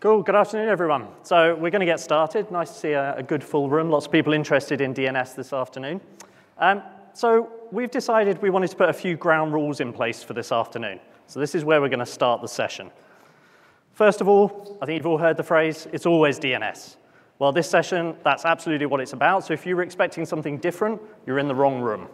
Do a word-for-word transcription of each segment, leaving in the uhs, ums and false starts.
Cool, good afternoon everyone. So we're going to get started. Nice to see a, a good full room, lots of people interested in D N S this afternoon. Um, so we've decided we wanted to put a few ground rules in place for this afternoon. So this is where we're going to start the session. First of all, I think you've all heard the phrase, it's always D N S. Well, this session, that's absolutely what it's about. So if you were expecting something different, you're in the wrong room.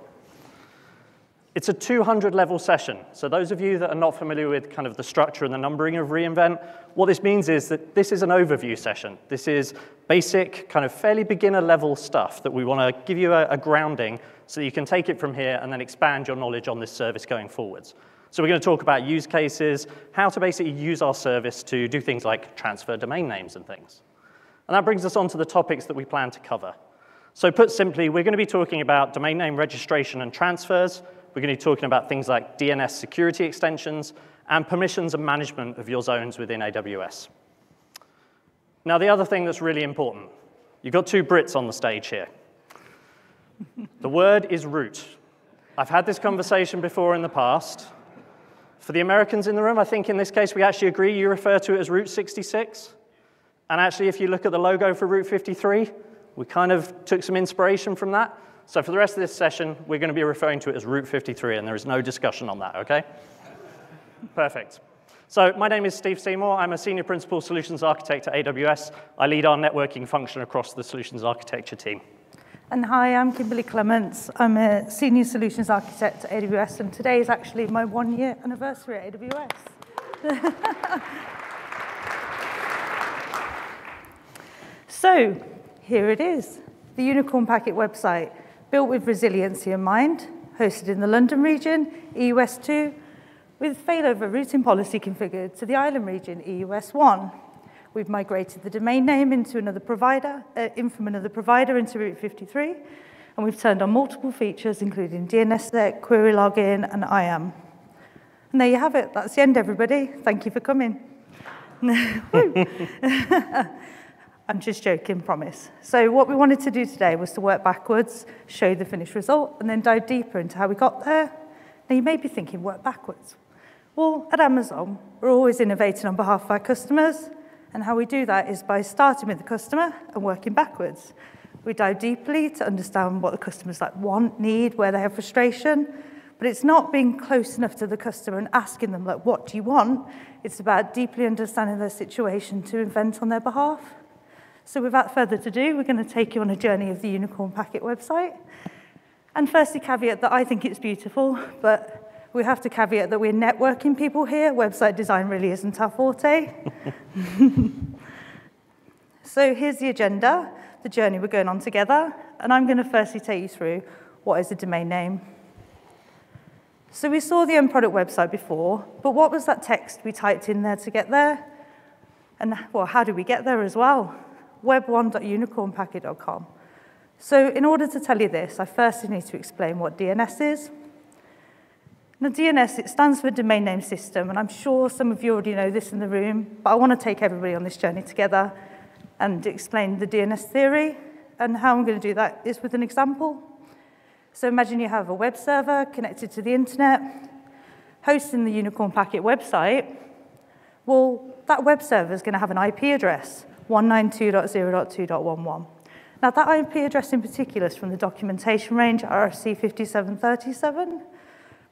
It's a two hundred level session. So those of you that are not familiar with kind of the structure and the numbering of reInvent, what this means is that this is an overview session. This is basic, kind of fairly beginner level stuff that we want to give you a, a grounding so that you can take it from here and then expand your knowledge on this service going forwards. So we're going to talk about use cases, how to basically use our service to do things like transfer domain names and things. And that brings us on to the topics that we plan to cover. So put simply, we're going to be talking about domain name registration and transfers. We're going to be talking about things like D N S security extensions and permissions and management of your zones within A W S. Now, the other thing that's really important, you've got two Brits on the stage here. The word is root. I've had this conversation before in the past. For the Americans in the room, I think in this case we actually agree you refer to it as Route sixty-six. And actually, if you look at the logo for Route fifty-three, we kind of took some inspiration from that. So for the rest of this session, we're going to be referring to it as Route fifty-three, and there is no discussion on that, okay? Perfect. So my name is Steve Seymour. I'm a Senior Principal Solutions Architect at A W S. I lead our networking function across the Solutions Architecture team. And hi, I'm Kimberly Clements. I'm a Senior Solutions Architect at A W S, and today is actually my one-year anniversary at A W S. So here it is, the Unicorn Packet website. Built with resiliency in mind, hosted in the London region, E U S two, with failover routing policy configured to the island region, E U S one. We've migrated the domain name into another provider, uh, in from another provider into Route fifty-three, and we've turned on multiple features, including D N S S E C, query login, and I A M. And there you have it. That's the end, everybody. Thank you for coming. I'm just joking, promise. So what we wanted to do today was to work backwards, show the finished result, and then dive deeper into how we got there. Now, you may be thinking, work backwards. Well, at Amazon, we're always innovating on behalf of our customers, and how we do that is by starting with the customer and working backwards. We dive deeply to understand what the customers like want, need, where they have frustration, but it's not being close enough to the customer and asking them, like, what do you want? It's about deeply understanding their situation to invent on their behalf. So without further ado, we're going to take you on a journey of the Unicorn Packet website. And firstly, caveat that I think it's beautiful, but we have to caveat that we're networking people here. Website design really isn't our forte. So here's the agenda, the journey we're going on together. And I'm going to firstly take you through what is a domain name. So we saw the end product website before, but what was that text we typed in there to get there? And well, how did we get there as well? web one dot unicorn packet dot com. So in order to tell you this, I first need to explain what D N S is. Now, D N S, it stands for Domain Name System, and I'm sure some of you already know this in the room, but I want to take everybody on this journey together and explain the D N S theory, and how I'm going to do that is with an example. So imagine you have a web server connected to the internet, hosting the Unicorn Packet website. Well, that web server is going to have an I P address, one ninety-two dot zero dot two dot eleven. Now, that I P address in particular is from the documentation range, R F C fifty-seven thirty-seven.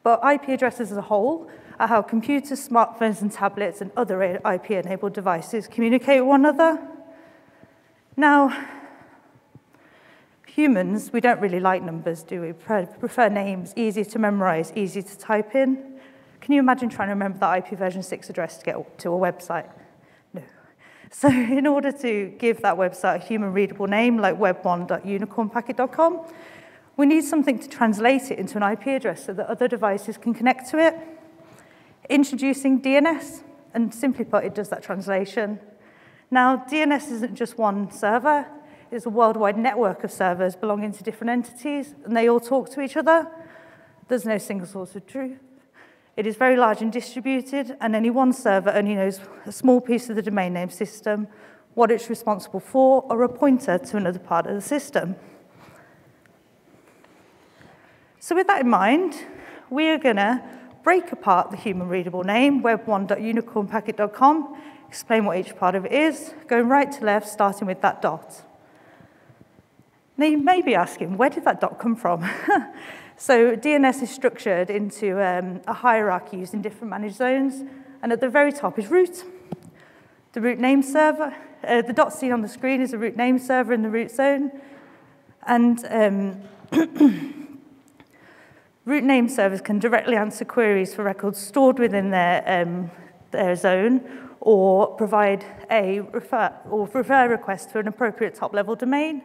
But I P addresses as a whole are how computers, smartphones, and tablets, and other I P-enabled devices communicate with one another. Now, humans, we don't really like numbers, do we? We prefer names, easy to memorize, easy to type in. Can you imagine trying to remember that I P version six address to get to a website? So in order to give that website a human-readable name, like web one dot unicorn packet dot com, we need something to translate it into an I P address so that other devices can connect to it. Introducing D N S, and simply put, it does that translation. Now, D N S isn't just one server. It's a worldwide network of servers belonging to different entities, and they all talk to each other. There's no single source of truth. It is very large and distributed, and any one server only knows a small piece of the domain name system, what it's responsible for, or a pointer to another part of the system. So with that in mind, we are going to break apart the human readable name, web one dot unicorn packet dot com, explain what each part of it is, going right to left, starting with that dot. Now you may be asking, where did that dot come from? So D N S is structured into um, a hierarchy used in different managed zones, and at the very top is root. The root name server, uh, the dot seen on the screen is a root name server in the root zone, and um, root name servers can directly answer queries for records stored within their, um, their zone, or provide a refer or refer request to an appropriate top-level domain.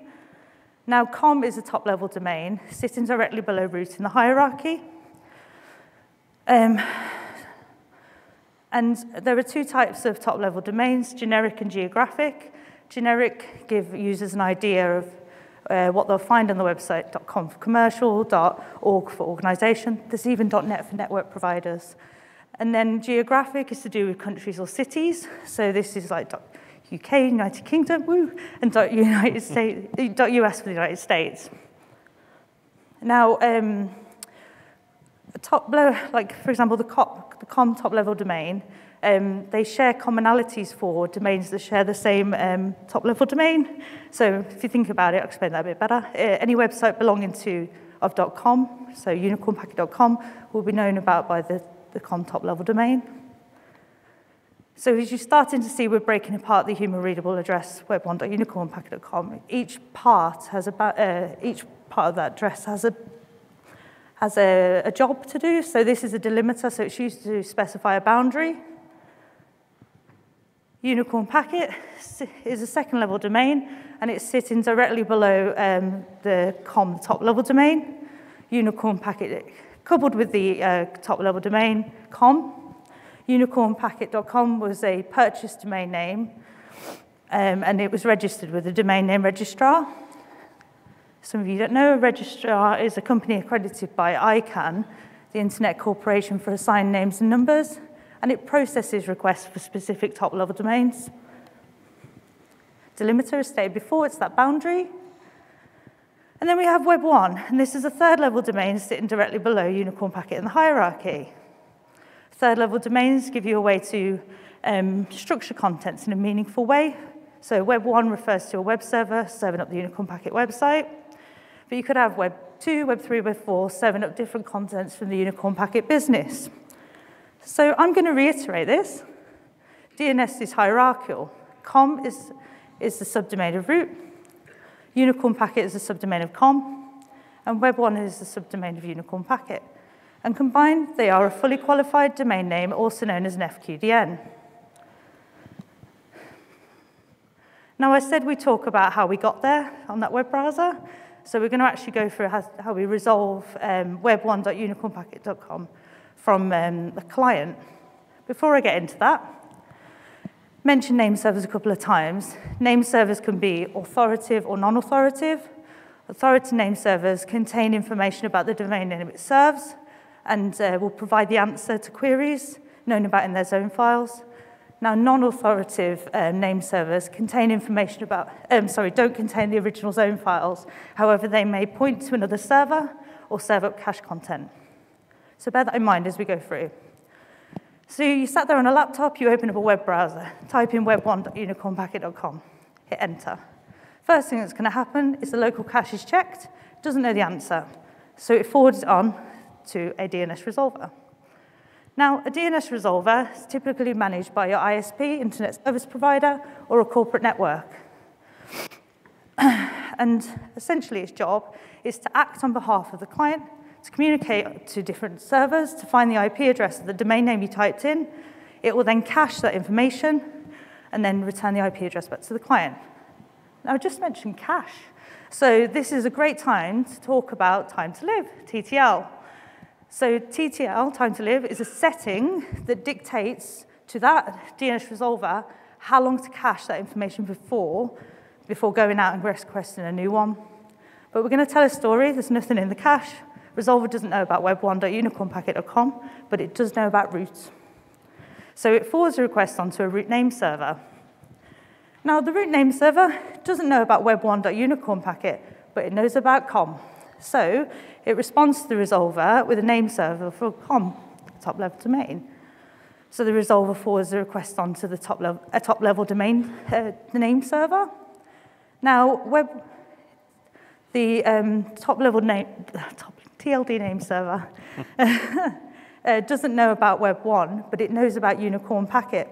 Now, com is a top-level domain, sitting directly below root in the hierarchy. Um, and there are two types of top-level domains, generic and geographic. Generic give users an idea of uh, what they'll find on the website, .com for commercial, .org for organization. There's even .net for network providers. And then geographic is to do with countries or cities. So this is like U K, United Kingdom, woo, and United States, U S for the United States. Now, um, top like for example, the com, the com top-level domain, um, they share commonalities for domains that share the same um, top-level domain. So, if you think about it, I'll explain that a bit better. Uh, any website belonging to of .com, so unicorn packet dot com, will be known about by the the com top-level domain. So as you're starting to see, we're breaking apart the human readable address web one dot unicorn packet dot com. Each part has about uh, each part of that address has a has a, a job to do. So this is a delimiter, so it's used to specify a boundary. Unicorn Packet is a second level domain, and it's sitting directly below um, the com top level domain. Unicorn Packet coupled with the uh, top level domain com. unicorn packet dot com was a purchased domain name, um, and it was registered with a domain name registrar. Some of you don't know, a registrar is a company accredited by ICANN, the Internet Corporation for Assigned Names and Numbers, and it processes requests for specific top-level domains. Delimiter, as stated before, it's that boundary. And then we have web one, and this is a third-level domain sitting directly below Unicorn Packet in the hierarchy. Third-level domains give you a way to um, structure contents in a meaningful way. So web one refers to a web server serving up the Unicorn Packet website. But you could have web two, web three, web four serving up different contents from the Unicorn Packet business. So I'm going to reiterate this. D N S is hierarchical. Com is, is the subdomain of root. Unicorn Packet is the subdomain of com. And web one is the subdomain of Unicorn Packet. And combined, they are a fully qualified domain name, also known as an F Q D N. Now, I said we talk about how we got there on that web browser, so we're going to actually go through how we resolve um, web one dot unicorn packet dot com from um, the client. Before I get into that, mention name servers a couple of times. Name servers can be authoritative or non-authoritative. Authoritative name servers contain information about the domain name it serves, and uh, will provide the answer to queries known about in their zone files. Now, non-authoritative uh, name servers contain information about, um, sorry, don't contain the original zone files. However, they may point to another server or serve up cache content. So bear that in mind as we go through. So you sat there on a laptop, you open up a web browser, type in web one dot unicorn packet dot com, hit enter. First thing that's gonna happen is the local cache is checked, doesn't know the answer, so it forwards it on to a D N S resolver. Now, a D N S resolver is typically managed by your I S P, internet service provider, or a corporate network. And essentially, its job is to act on behalf of the client, to communicate to different servers, to find the I P address of the domain name you typed in. It will then cache that information, and then return the I P address back to the client. Now, I just mentioned cache. So this is a great time to talk about time to live, T T L. So T T L, time to live, is a setting that dictates to that D N S resolver how long to cache that information before, before going out and requesting a new one. But we're going to tell a story. There's nothing in the cache. Resolver doesn't know about web one dot unicorn packet dot com, but it does know about root. So it forwards a request onto a root name server. Now, the root name server doesn't know about web one dot unicorn packet, but it knows about com. So it responds to the resolver with a name server for com. top level domain. So the resolver forwards the request onto the top level, a top level domain, uh, the name server. Now, web, the um, top level name, top, T L D name server uh, doesn't know about Web one, but it knows about Unicorn Packet.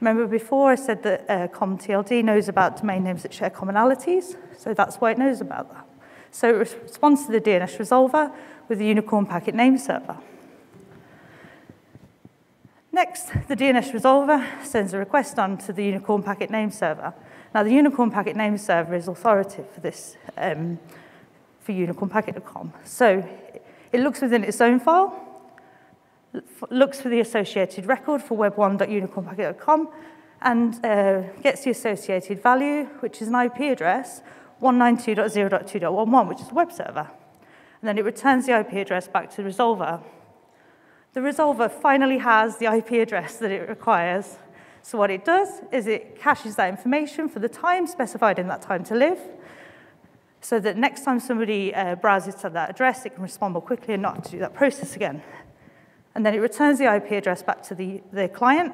Remember before I said that uh, ComTLD knows about domain names that share commonalities, so that's why it knows about that. So it responds to the D N S resolver with the Unicorn Packet name server. Next, the D N S resolver sends a request on to the Unicorn Packet name server. Now, the Unicorn Packet name server is authoritative for this, um, for unicorn packet dot com. So it looks within its own file, looks for the associated record for web one dot unicorn packet dot com, and uh, gets the associated value, which is an I P address, one ninety-two dot zero dot two dot eleven, which is a web server. And then it returns the I P address back to the resolver. The resolver finally has the I P address that it requires. So what it does is it caches that information for the time specified in that time to live, so that next time somebody uh, browses to that address, it can respond more quickly and not have to do that process again. And then it returns the I P address back to the, the client,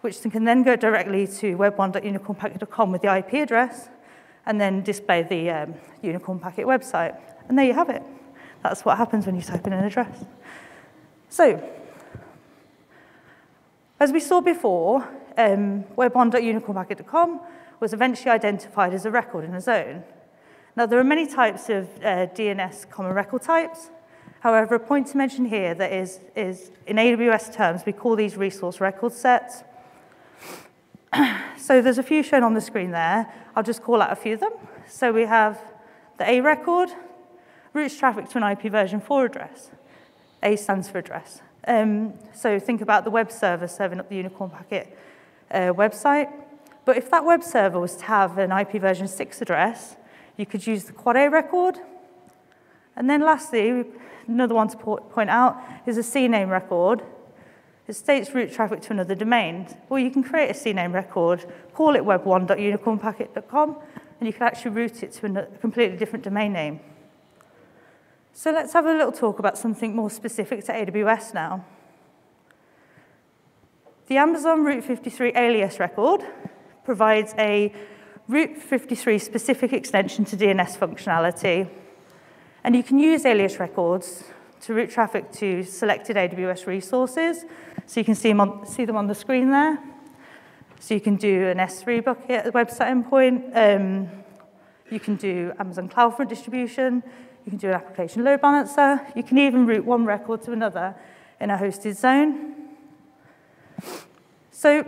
which can then go directly to web one dot unicorn packet dot com with the I P address, and then display the um, Unicorn Packet website. And there you have it. That's what happens when you type in an address. So, as we saw before, um, web one dot unicorn packet dot com was eventually identified as a record in a zone. Now, there are many types of uh, D N S common record types. However, a point to mention here that is, is in A W S terms, we call these resource record sets. So there's a few shown on the screen there. I'll just call out a few of them. So we have the A record, routes traffic to an I P version four address. A stands for address. Um, so think about the web server serving up the Unicorn Packet uh, website. But if that web server was to have an I P version six address, you could use the Quad A record. And then lastly, another one to point out is a C NAME record. It states route traffic to another domain. Well, you can create a C NAME record, call it web one dot unicorn packet dot com, and you can actually route it to a completely different domain name. So let's have a little talk about something more specific to A W S now. The Amazon route fifty-three alias record provides a route fifty-three specific extension to D N S functionality. And you can use alias records to route traffic to selected A W S resources. So you can see them on, see them on the screen there. So you can do an S three bucket at the website endpoint. Um, you can do Amazon CloudFront distribution. You can do an application load balancer. You can even route one record to another in a hosted zone. So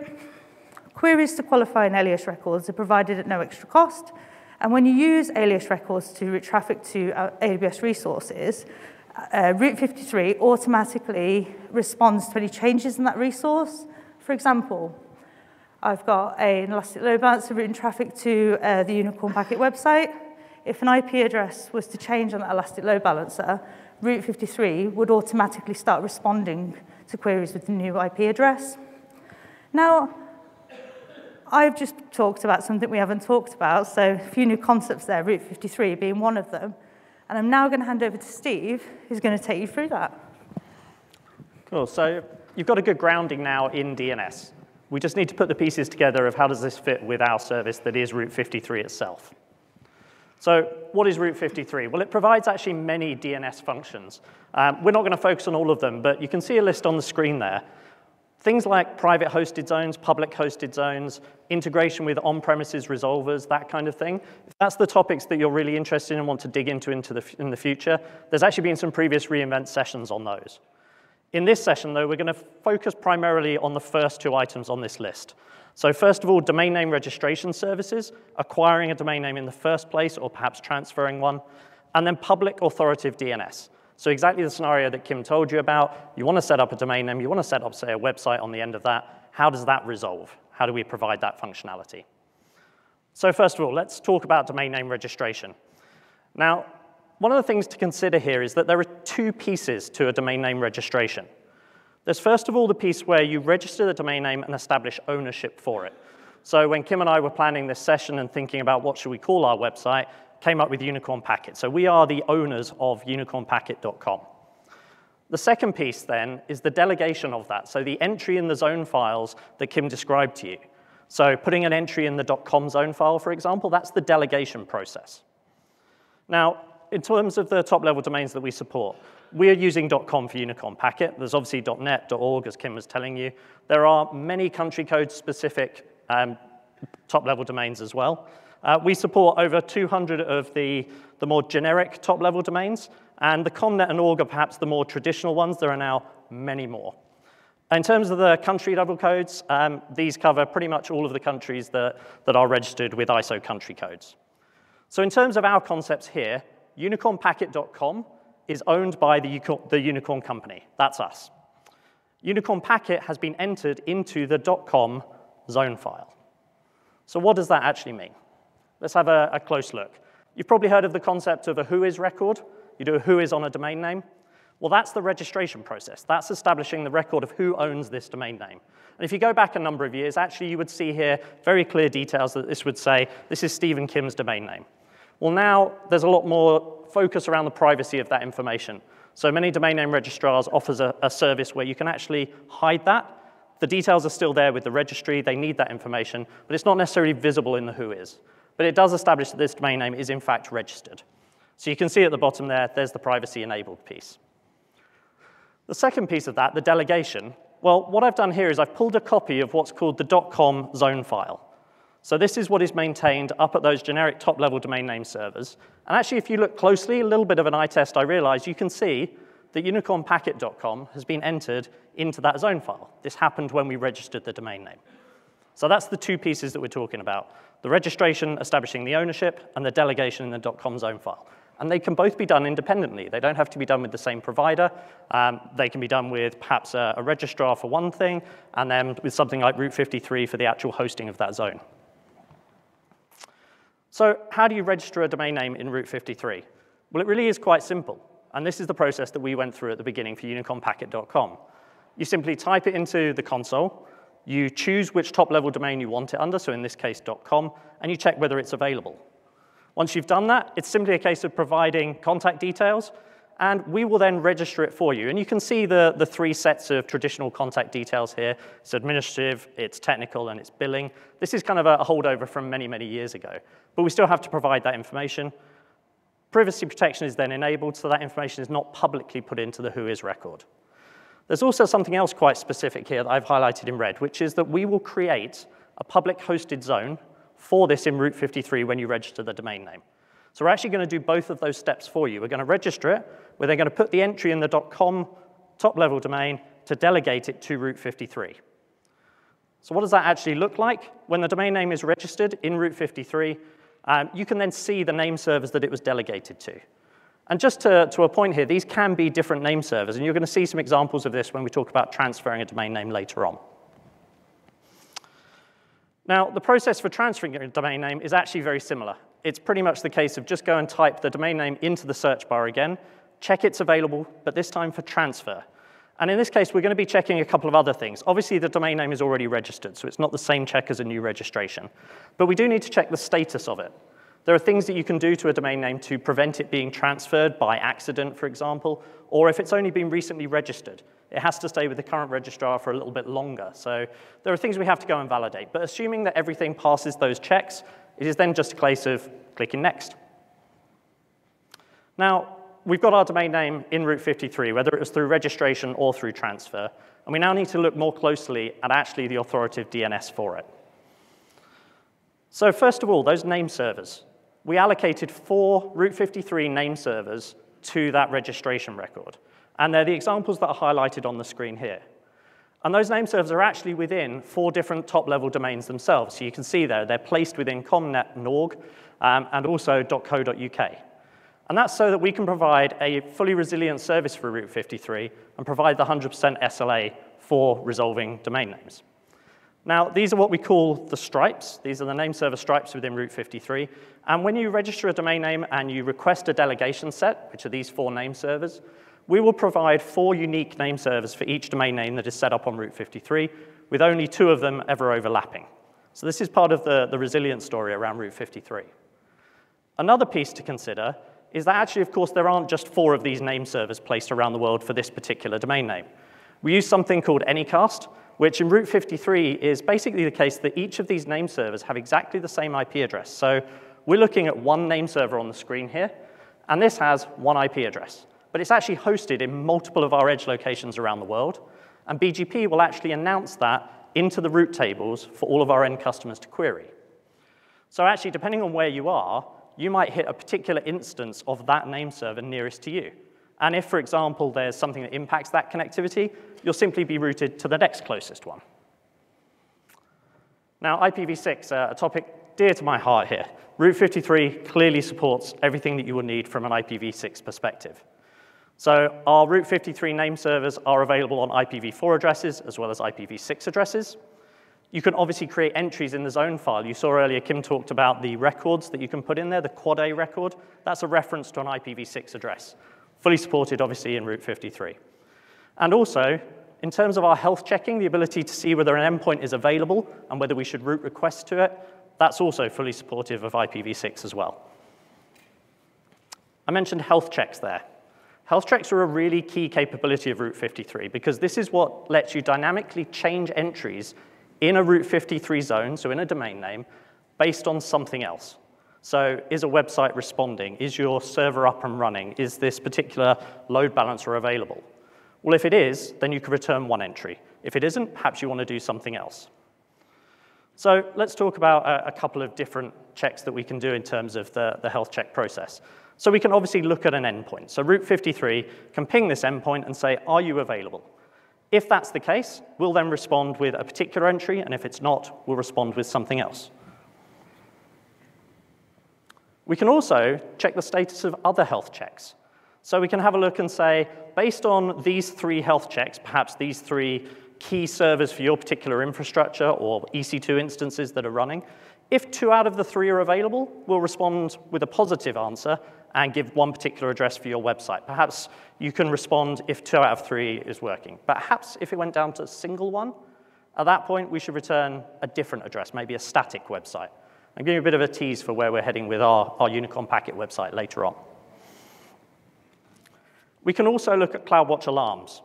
queries to qualify in alias records are provided at no extra cost. And when you use alias records to route traffic to A W S resources, uh, route fifty-three automatically responds to any changes in that resource. For example, I've got a, an Elastic Load Balancer routing traffic to uh, the Unicorn Packet website. If an I P address was to change on that Elastic Load Balancer, route fifty-three would automatically start responding to queries with the new I P address. Now, I've just talked about something we haven't talked about, so a few new concepts there, route fifty-three being one of them. And I'm now going to hand over to Steve, who's going to take you through that. Cool, so you've got a good grounding now in D N S. We just need to put the pieces together of how does this fit with our service that is route fifty-three itself. So what is route fifty-three? Well, it provides actually many D N S functions. Um, we're not going to focus on all of them, but you can see a list on the screen there. Things like private hosted zones, public hosted zones, integration with on-premises resolvers, that kind of thing. If that's the topics that you're really interested in and want to dig into, into the, in the future, there's actually been some previous reInvent sessions on those. In this session, though, we're going to focus primarily on the first two items on this list. So first of all, domain name registration services, acquiring a domain name in the first place or perhaps transferring one, and then public authoritative D N S. So exactly the scenario that Kim told you about, you want to set up a domain name, you want to set up, say, a website on the end of that. How does that resolve? How do we provide that functionality? So first of all, let's talk about domain name registration. Now, one of the things to consider here is that there are two pieces to a domain name registration. There's first of all the piece where you register the domain name and establish ownership for it. So when Kim and I were planning this session and thinking about what should we call our website, came up with Unicorn Packet. So we are the owners of unicorn packet dot com. The second piece, then, is the delegation of that, so the entry in the zone files that Kim described to you. So putting an entry in the .com zone file, for example, that's the delegation process. Now, in terms of the top-level domains that we support, we are using .com for Unicorn Packet. There's obviously .net, .org, as Kim was telling you. There are many country code-specific um, top-level domains as well. Uh, we support over two hundred of the, the more generic top-level domains, and the .comnet and .org are perhaps the more traditional ones. There are now many more. In terms of the country-level codes, um, these cover pretty much all of the countries that, that are registered with I S O country codes. So in terms of our concepts here, unicorn packet dot com is owned by the, the Unicorn Company. That's us. Unicorn Packet has been entered into the .com zone file. So what does that actually mean? Let's have a, a close look. You've probably heard of the concept of a whois record. You do a whois on a domain name. Well, that's the registration process. That's establishing the record of who owns this domain name. And if you go back a number of years, actually, you would see here very clear details that this would say, this is Steve and Kim's domain name. Well, now there's a lot more focus around the privacy of that information. So many domain name registrars offers a, a service where you can actually hide that. The details are still there with the registry. They need that information, but it's not necessarily visible in the whois. But it does establish that this domain name is, in fact, registered. So you can see at the bottom there, there's the privacy-enabled piece. The second piece of that, the delegation, well, what I've done here is I've pulled a copy of what's called the .com zone file. So this is what is maintained up at those generic top-level domain name servers. And actually, if you look closely, a little bit of an eye test, I realized you can see that unicorn packet dot com has been entered into that zone file. This happened when we registered the domain name. So that's the two pieces that we're talking about, the registration, establishing the ownership, and the delegation in the .com zone file. And they can both be done independently. They don't have to be done with the same provider. Um, they can be done with perhaps a, a registrar for one thing, and then with something like route fifty-three for the actual hosting of that zone. So how do you register a domain name in route fifty-three? Well, it really is quite simple. And this is the process that we went through at the beginning for unicorn packet dot com. You simply type it into the console. You choose which top-level domain you want it under, so in this case, .com, and you check whether it's available. Once you've done that, it's simply a case of providing contact details, and we will then register it for you. And you can see the, the three sets of traditional contact details here. It's administrative, it's technical, and it's billing. This is kind of a holdover from many, many years ago. But we still have to provide that information. Privacy protection is then enabled, so that information is not publicly put into the whois record. There's also something else quite specific here that I've highlighted in red, which is that we will create a public hosted zone for this in route fifty-three when you register the domain name. So we're actually going to do both of those steps for you. We're going to register it. We're then going to put the entry in the .com top-level domain to delegate it to route fifty-three. So what does that actually look like? When the domain name is registered in route fifty-three, um, you can then see the name servers that it was delegated to. And just to, to a point here, these can be different name servers, and you're going to see some examples of this when we talk about transferring a domain name later on. Now, the process for transferring a domain name is actually very similar. It's pretty much the case of just go and type the domain name into the search bar again, check it's available, but this time for transfer. And in this case, we're going to be checking a couple of other things. Obviously, the domain name is already registered, so it's not the same check as a new registration. But we do need to check the status of it. There are things that you can do to a domain name to prevent it being transferred by accident, for example, or if it's only been recently registered. It has to stay with the current registrar for a little bit longer. So there are things we have to go and validate. But assuming that everything passes those checks, it is then just a case of clicking next. Now, we've got our domain name in route fifty-three, whether it was through registration or through transfer. And we now need to look more closely at actually the authoritative D N S for it. So first of all, those name servers. We allocated four route fifty-three name servers to that registration record. And they're the examples that are highlighted on the screen here. And those name servers are actually within four different top-level domains themselves. So you can see there, they're placed within .comnet and .org, um, and also .co.uk. And that's so that we can provide a fully resilient service for route fifty-three and provide the one hundred percent S L A for resolving domain names. Now, these are what we call the stripes. These are the name server stripes within route fifty-three. And when you register a domain name and you request a delegation set, which are these four name servers, we will provide four unique name servers for each domain name that is set up on route fifty-three, with only two of them ever overlapping. So this is part of the, the resilience story around route fifty-three. Another piece to consider is that actually, of course, there aren't just four of these name servers placed around the world for this particular domain name. We use something called Anycast, which in Route fifty-three is basically the case that each of these name servers have exactly the same I P address. So we're looking at one name server on the screen here, and this has one I P address. But it's actually hosted in multiple of our edge locations around the world, and B G P will actually announce that into the route tables for all of our end customers to query. So actually, depending on where you are, you might hit a particular instance of that name server nearest to you. And if, for example, there's something that impacts that connectivity, you'll simply be routed to the next closest one. Now, I P v six, uh, a topic dear to my heart here. Route fifty-three clearly supports everything that you will need from an I P v six perspective. So our Route fifty-three name servers are available on I P v four addresses as well as I P v six addresses. You can obviously create entries in the zone file. You saw earlier Kim talked about the records that you can put in there, the Quad A record. That's a reference to an I P v six address. Fully supported, obviously, in Route fifty-three. And also, in terms of our health checking, the ability to see whether an endpoint is available and whether we should route requests to it, that's also fully supportive of I P v six as well. I mentioned health checks there. Health checks are a really key capability of Route fifty-three because this is what lets you dynamically change entries in a Route fifty-three zone, so in a domain name, based on something else. So is a website responding? Is your server up and running? Is this particular load balancer available? Well, if it is, then you can return one entry. If it isn't, perhaps you want to do something else. So let's talk about a, a couple of different checks that we can do in terms of the, the health check process. So we can obviously look at an endpoint. So Route fifty-three can ping this endpoint and say, are you available? If that's the case, we'll then respond with a particular entry, and if it's not, we'll respond with something else. We can also check the status of other health checks. So we can have a look and say, based on these three health checks, perhaps these three key servers for your particular infrastructure or E C two instances that are running, if two out of the three are available, we'll respond with a positive answer and give one particular address for your website. Perhaps you can respond if two out of three is working. Perhaps if it went down to a single one, at that point, we should return a different address, maybe a static website. I'm giving you a bit of a tease for where we're heading with our, our Unicorn Packet website later on. We can also look at CloudWatch alarms.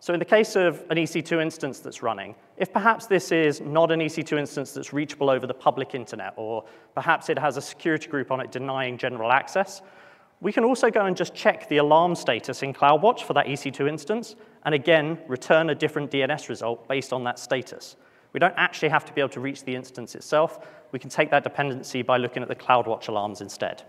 So in the case of an E C two instance that's running, if perhaps this is not an E C two instance that's reachable over the public internet, or perhaps it has a security group on it denying general access, we can also go and just check the alarm status in CloudWatch for that E C two instance, and again, return a different D N S result based on that status. We don't actually have to be able to reach the instance itself. We can take that dependency by looking at the CloudWatch alarms instead.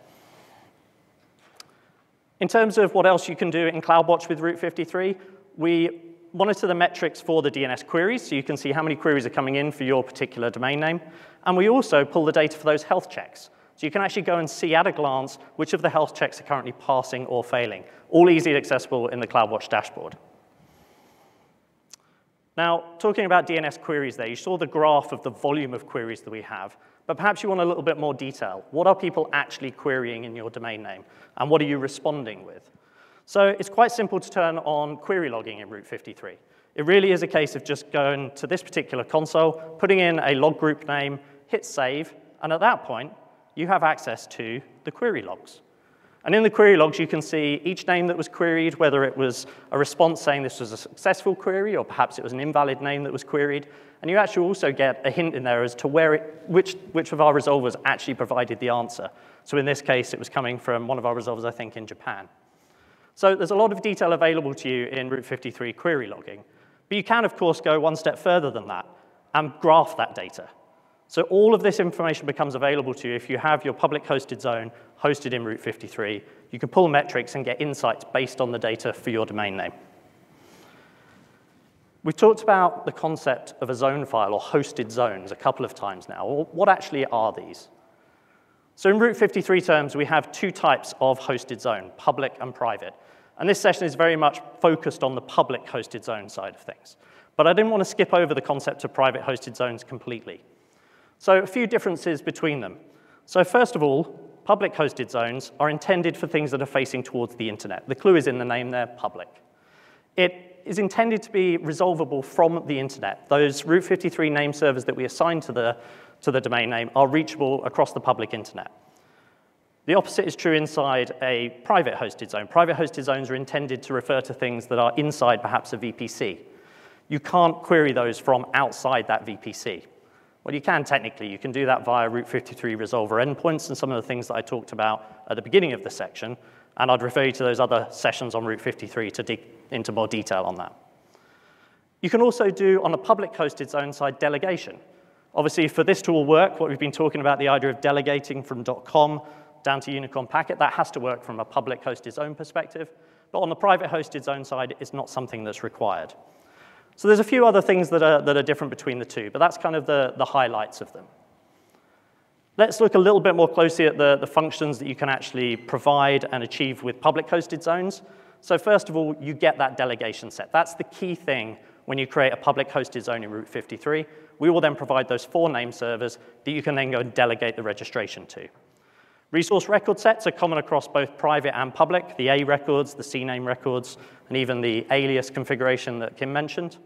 In terms of what else you can do in CloudWatch with Route fifty-three, we monitor the metrics for the D N S queries, so you can see how many queries are coming in for your particular domain name. And we also pull the data for those health checks. So you can actually go and see at a glance which of the health checks are currently passing or failing, all easily accessible in the CloudWatch dashboard. Now, talking about D N S queries there, you saw the graph of the volume of queries that we have, but perhaps you want a little bit more detail. What are people actually querying in your domain name, and what are you responding with? So it's quite simple to turn on query logging in Route fifty-three. It really is a case of just going to this particular console, putting in a log group name, hit save, and at that point, you have access to the query logs. And in the query logs, you can see each name that was queried, whether it was a response saying this was a successful query, or perhaps it was an invalid name that was queried. And you actually also get a hint in there as to where it, which, which of our resolvers actually provided the answer. So in this case, it was coming from one of our resolvers, I think, in Japan. So there's a lot of detail available to you in Route fifty-three query logging. But you can, of course, go one step further than that and graph that data. So all of this information becomes available to you if you have your public hosted zone hosted in Route fifty-three. You can pull metrics and get insights based on the data for your domain name. We've talked about the concept of a zone file or hosted zones a couple of times now. What actually are these? So in Route fifty-three terms, we have two types of hosted zone, public and private. And this session is very much focused on the public hosted zone side of things. But I didn't want to skip over the concept of private hosted zones completely. So a few differences between them. So first of all, public hosted zones are intended for things that are facing towards the internet. The clue is in the name there, public. It is intended to be resolvable from the internet. Those Route fifty-three name servers that we assign to the, to the domain name are reachable across the public internet. The opposite is true inside a private hosted zone. Private hosted zones are intended to refer to things that are inside perhaps a V P C. You can't query those from outside that V P C. Well, you can technically. You can do that via Route fifty-three resolver endpoints and some of the things that I talked about at the beginning of the section, and I'd refer you to those other sessions on Route fifty-three to dig into more detail on that. You can also do, on a public hosted zone side, delegation. Obviously, for this to all work, what we've been talking about, the idea of delegating from .com down to Unicorn Packet, that has to work from a public hosted zone perspective, but on the private hosted zone side, it's not something that's required. So there's a few other things that are, that are different between the two, but that's kind of the, the highlights of them. Let's look a little bit more closely at the, the functions that you can actually provide and achieve with public hosted zones. So first of all, you get that delegation set. That's the key thing when you create a public hosted zone in Route fifty-three. We will then provide those four name servers that you can then go and delegate the registration to. Resource record sets are common across both private and public, the A records, the C NAME records, and even the alias configuration that Kim mentioned.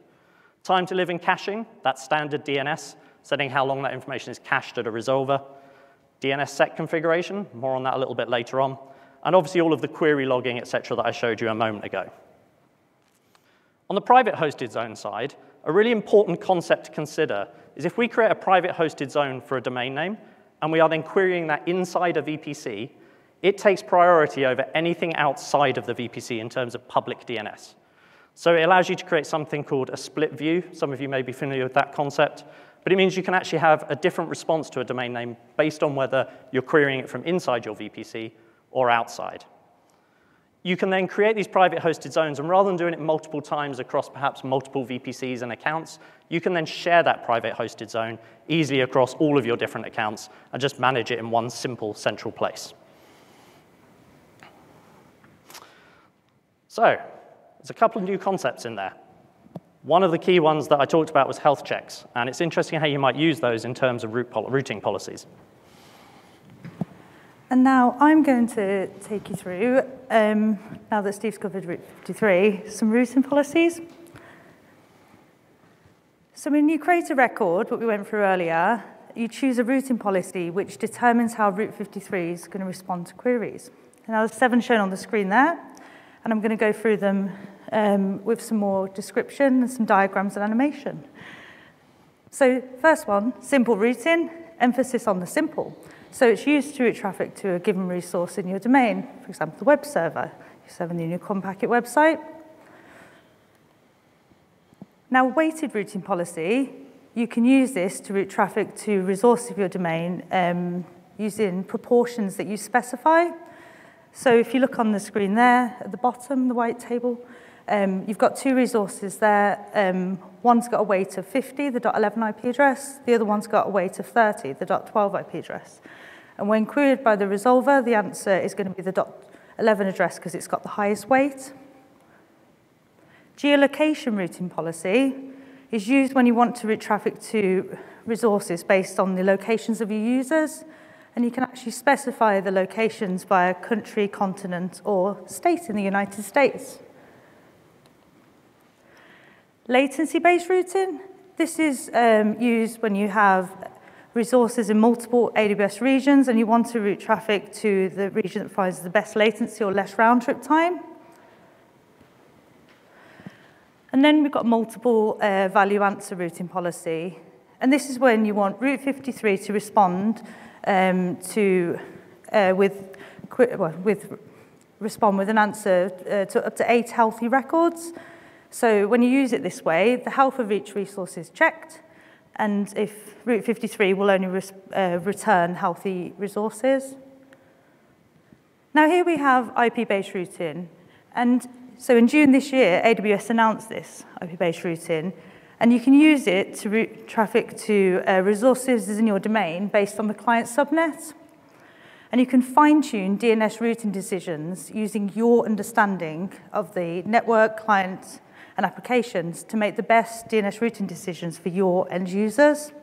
Time to live in caching, that's standard D N S, setting how long that information is cached at a resolver. D N S sec configuration, more on that a little bit later on. And obviously all of the query logging, et cetera, that I showed you a moment ago. On the private hosted zone side, a really important concept to consider is if we create a private hosted zone for a domain name, and we are then querying that inside a V P C, it takes priority over anything outside of the V P C in terms of public D N S. So it allows you to create something called a split view. Some of you may be familiar with that concept, but it means you can actually have a different response to a domain name based on whether you're querying it from inside your V P C or outside. You can then create these private hosted zones, and rather than doing it multiple times across perhaps multiple V P Cs and accounts, you can then share that private hosted zone easily across all of your different accounts and just manage it in one simple central place. So there's a couple of new concepts in there. One of the key ones that I talked about was health checks, and it's interesting how you might use those in terms of route pol- routing policies. And now I'm going to take you through, um, now that Steve's covered Route fifty-three, some routing policies. So when you create a record, what we went through earlier, you choose a routing policy which determines how Route fifty-three is going to respond to queries. And now there's seven shown on the screen there, and I'm going to go through them um, with some more description and some diagrams and animation. So first one, simple routing, emphasis on the simple. So it's used to route traffic to a given resource in your domain, for example, the web server. You serve on the Unicorn Packet website. Now, weighted routing policy, you can use this to route traffic to resource of your domain um, using proportions that you specify. So if you look on the screen there, at the bottom, the white table, um, you've got two resources there. Um, one's got a weight of fifty, the dot eleven I P address. The other one's got a weight of thirty, the dot twelve I P address. And when queried by the resolver, the answer is going to be the dot eleven address because it's got the highest weight. Geolocation routing policy is used when you want to route traffic to resources based on the locations of your users. And you can actually specify the locations by a country, continent, or state in the United States. Latency-based routing, this is um, used when you have resources in multiple A W S regions and you want to route traffic to the region that provides the best latency or less round-trip time. And then we've got multiple uh, value-answer routing policy. And this is when you want Route fifty-three to respond um, to uh, with, well, with respond with an answer uh, to up to eight healthy records. So when you use it this way, the health of each resource is checked, and if Route fifty-three will only re uh, return healthy resources. Now here we have I P-based routing, and so in June this year, A W S announced this I P-based routing, and you can use it to route traffic to uh, resources in your domain based on the client subnet, and you can fine-tune D N S routing decisions using your understanding of the network, client, and applications to make the best D N S routing decisions for your end users.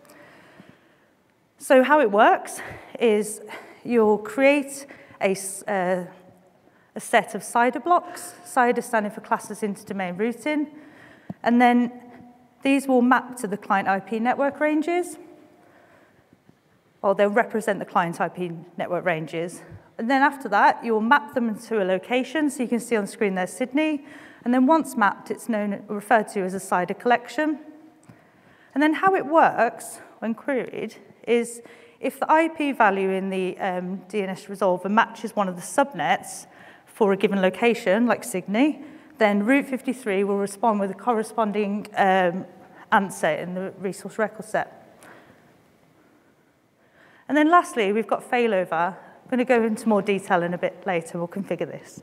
So how it works is you'll create a, uh, a set of C I D R blocks, C I D R standing for classes interdomain routing, and then these will map to the client I P network ranges, or they'll represent the client I P network ranges And then after that, you'll map them to a location. So you can see on screen there's Sydney. And then once mapped, it's known, referred to as a C I D R collection. And then how it works when queried is if the I P value in the um, D N S resolver matches one of the subnets for a given location, like Sydney, then Route fifty-three will respond with a corresponding um, answer in the resource record set. And then lastly, we've got failover. I'm going to go into more detail in a bit later. We'll configure this.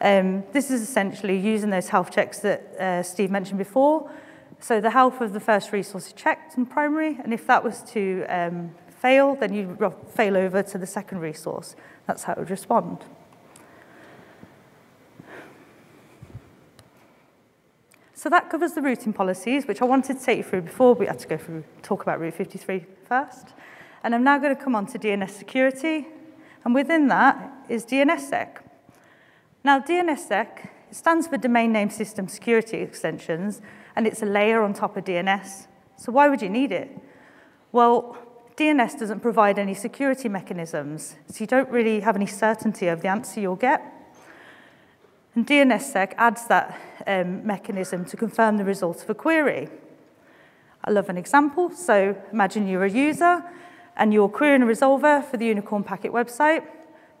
Um, this is essentially using those health checks that uh, Steve mentioned before. So the health of the first resource is checked in primary, and if that was to um, fail, then you fail over to the second resource. That's how it would respond. So that covers the routing policies, which I wanted to take you through before, but we had to go through talk about Route fifty-three first. And I'm now going to come on to D N S security, and within that is D N S S E C. Now, D N S S E C stands for Domain Name System Security Extensions, and it's a layer on top of D N S. So why would you need it? Well, D N S doesn't provide any security mechanisms, so you don't really have any certainty of the answer you'll get. And D N S S E C adds that um, mechanism to confirm the result of a query. I love an example. So imagine you're a user, and you're querying a resolver for the Unicorn Packet website.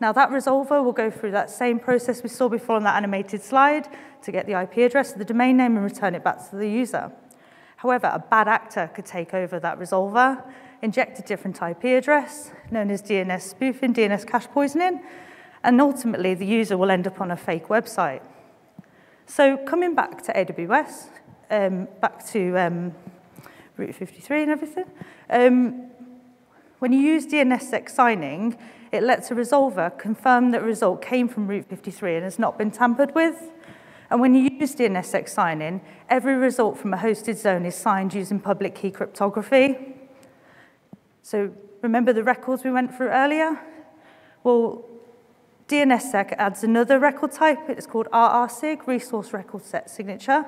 Now, that resolver will go through that same process we saw before on that animated slide to get the I P address of the domain name and return it back to the user. However, a bad actor could take over that resolver, inject a different I P address, known as D N S spoofing, D N S cache poisoning, and ultimately the user will end up on a fake website. So coming back to A W S, um, back to um, Route fifty-three and everything, um, when you use D N S S E C signing, it lets a resolver confirm that a result came from Route fifty-three and has not been tampered with. And when you use D N S S E C sign-in, every result from a hosted zone is signed using public key cryptography. So remember the records we went through earlier? Well, D N S S E C adds another record type. It's called R R sig, Resource Record Set Signature.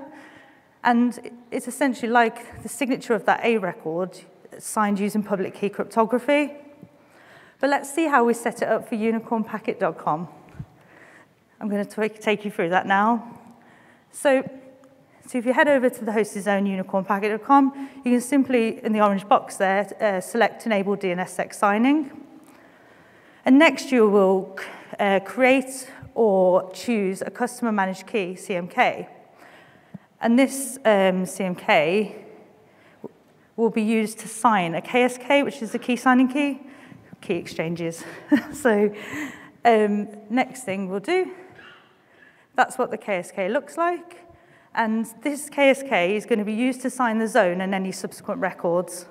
And it's essentially like the signature of that A record, signed using public key cryptography. But let's see how we set it up for unicorn packet dot com. I'm going to take you through that now. So, so if you head over to the host's zone unicorn packet dot com, you can simply, in the orange box there, uh, select Enable D N S S E C Signing. And next you will uh, create or choose a Customer Managed Key, C M K. And this um, C M K will be used to sign a K S K, which is the key signing key, key exchanges. So um, next thing we'll do, that's what the K S K looks like. And this K S K is going to be used to sign the zone and any subsequent records.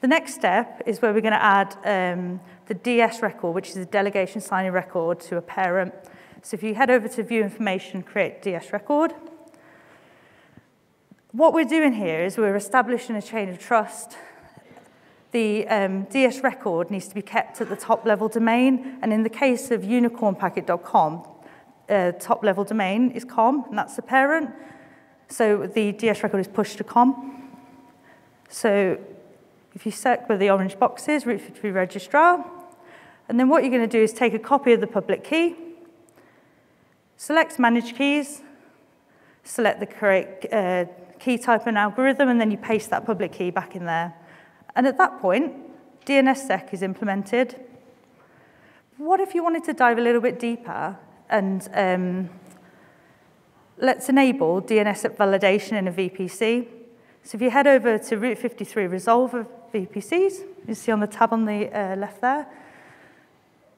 The next step is where we're going to add um, the D S record, which is a delegation signing record, to a parent. So if you head over to View Information, create D S record. What we're doing here is we're establishing a chain of trust. The um, D S record needs to be kept at the top-level domain, and in the case of unicorn packet dot com, uh, top-level domain is com, and that's the parent. So the D S record is pushed to com. So if you search where the orange box is, Route fifty-three registrar, and then what you're going to do is take a copy of the public key, select Manage Keys, select the correct uh, key type and algorithm, and then you paste that public key back in there. And at that point, D N S S E C is implemented. What if you wanted to dive a little bit deeper and um, let's enable D N S S E C validation in a V P C? So if you head over to Route fifty-three resolver V P Cs, you see on the tab on the uh, left there,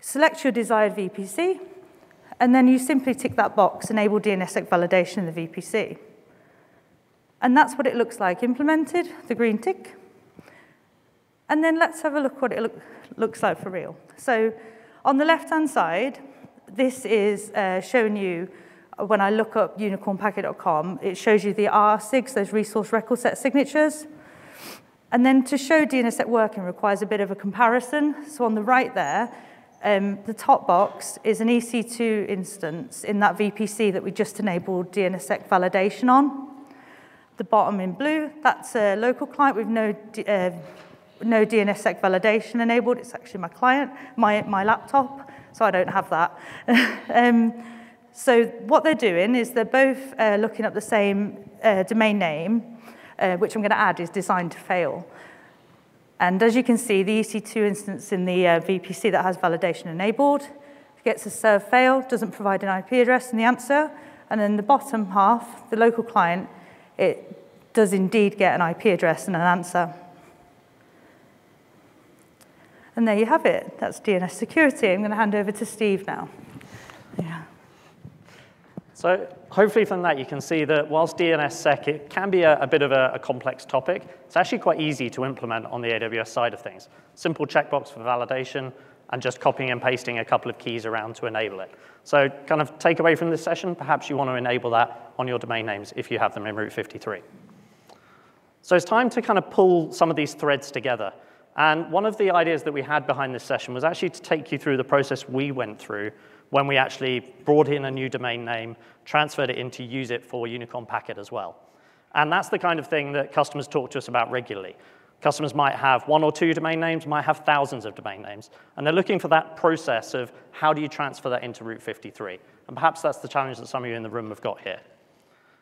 select your desired V P C, and then you simply tick that box, enable D N S S E C validation in the V P C. And that's what it looks like implemented, the green tick. And then let's have a look what it look, looks like for real. So on the left-hand side, this is uh, showing you, when I look up unicorn packet dot com, it shows you the R R sigs, those resource record set signatures. And then to show D N S S E C working requires a bit of a comparison. So on the right there, Um, the top box is an E C two instance in that V P C that we just enabled D N S S E C validation on. The bottom in blue, that's a local client with no uh, no D N S sec validation enabled. It's actually my client, my, my laptop, so I don't have that. um, so what they're doing is they're both uh, looking up the same uh, domain name, uh, which I'm going to add is designed to fail. And as you can see, the E C two instance in the uh, V P C that has validation enabled gets a serve fail, doesn't provide an I P address in the answer, and then the bottom half, the local client, it does indeed get an I P address and an answer. And there you have it. That's D N S security. I'm going to hand over to Steve now. Yeah. So hopefully from that, you can see that whilst D N S sec, it can be a, a bit of a, a complex topic, it's actually quite easy to implement on the A W S side of things. Simple checkbox for validation, and just copying and pasting a couple of keys around to enable it. So kind of take away from this session, perhaps you want to enable that on your domain names if you have them in Route fifty-three. So it's time to kind of pull some of these threads together. And one of the ideas that we had behind this session was actually to take you through the process we went through when we actually brought in a new domain name, transferred it in to use it for Unicorn Packet as well. And that's the kind of thing that customers talk to us about regularly. Customers might have one or two domain names, might have thousands of domain names, and they're looking for that process of how do you transfer that into Route fifty-three? And perhaps that's the challenge that some of you in the room have got here.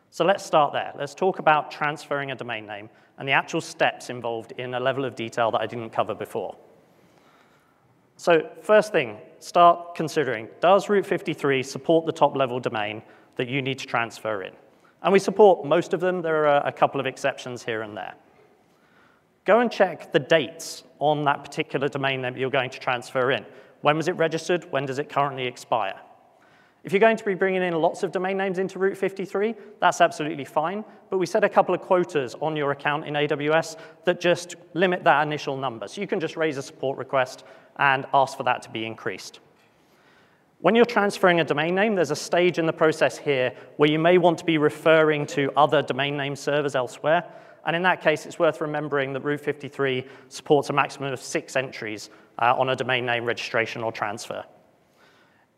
So let's start there. Let's talk about transferring a domain name and the actual steps involved in a level of detail that I didn't cover before. So first thing, start considering, does Route fifty-three support the top-level domain that you need to transfer in? And we support most of them. There are a couple of exceptions here and there. Go and check the dates on that particular domain that you're going to transfer in. When was it registered? When does it currently expire? If you're going to be bringing in lots of domain names into Route fifty-three, that's absolutely fine, but we set a couple of quotas on your account in A W S that just limit that initial number. So you can just raise a support request and ask for that to be increased. When you're transferring a domain name, there's a stage in the process here where you may want to be referring to other domain name servers elsewhere. And in that case, it's worth remembering that Route fifty-three supports a maximum of six entries uh, on a domain name registration or transfer.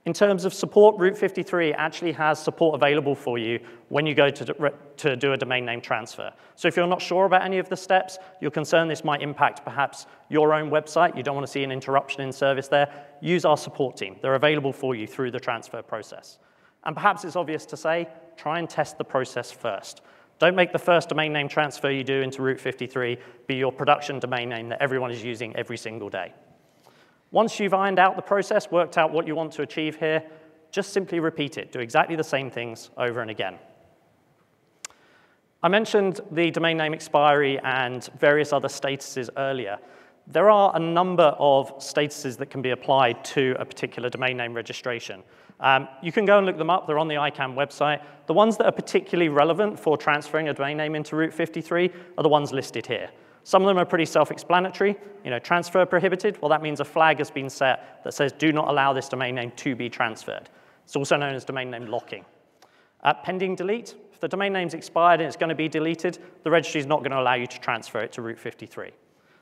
In terms of support, Route fifty-three actually has support available for you when you go to, to do a domain name transfer. So if you're not sure about any of the steps, you're concerned this might impact perhaps your own website, you don't want to see an interruption in service there, use our support team. They're available for you through the transfer process. And perhaps it's obvious to say, try and test the process first. Don't make the first domain name transfer you do into Route fifty-three be your production domain name that everyone is using every single day. Once you've ironed out the process, worked out what you want to achieve here, just simply repeat it. Do exactly the same things over and again. I mentioned the domain name expiry and various other statuses earlier. There are a number of statuses that can be applied to a particular domain name registration. Um, you can go and look them up. They're on the ICANN website. The ones that are particularly relevant for transferring a domain name into Route fifty-three are the ones listed here. Some of them are pretty self-explanatory. You know, transfer prohibited, well, that means a flag has been set that says do not allow this domain name to be transferred. It's also known as domain name locking. Uh, pending delete, if the domain name's expired and it's going to be deleted, the registry's not going to allow you to transfer it to Route fifty-three.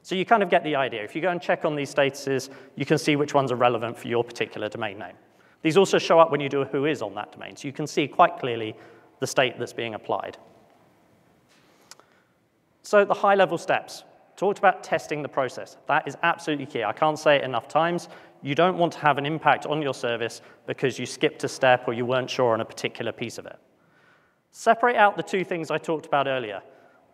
So you kind of get the idea. If you go and check on these statuses, you can see which ones are relevant for your particular domain name. These also show up when you do a whois on that domain, so you can see quite clearly the state that's being applied. So the high-level steps. Talked about testing the process. That is absolutely key. I can't say it enough times. You don't want to have an impact on your service because you skipped a step or you weren't sure on a particular piece of it. Separate out the two things I talked about earlier,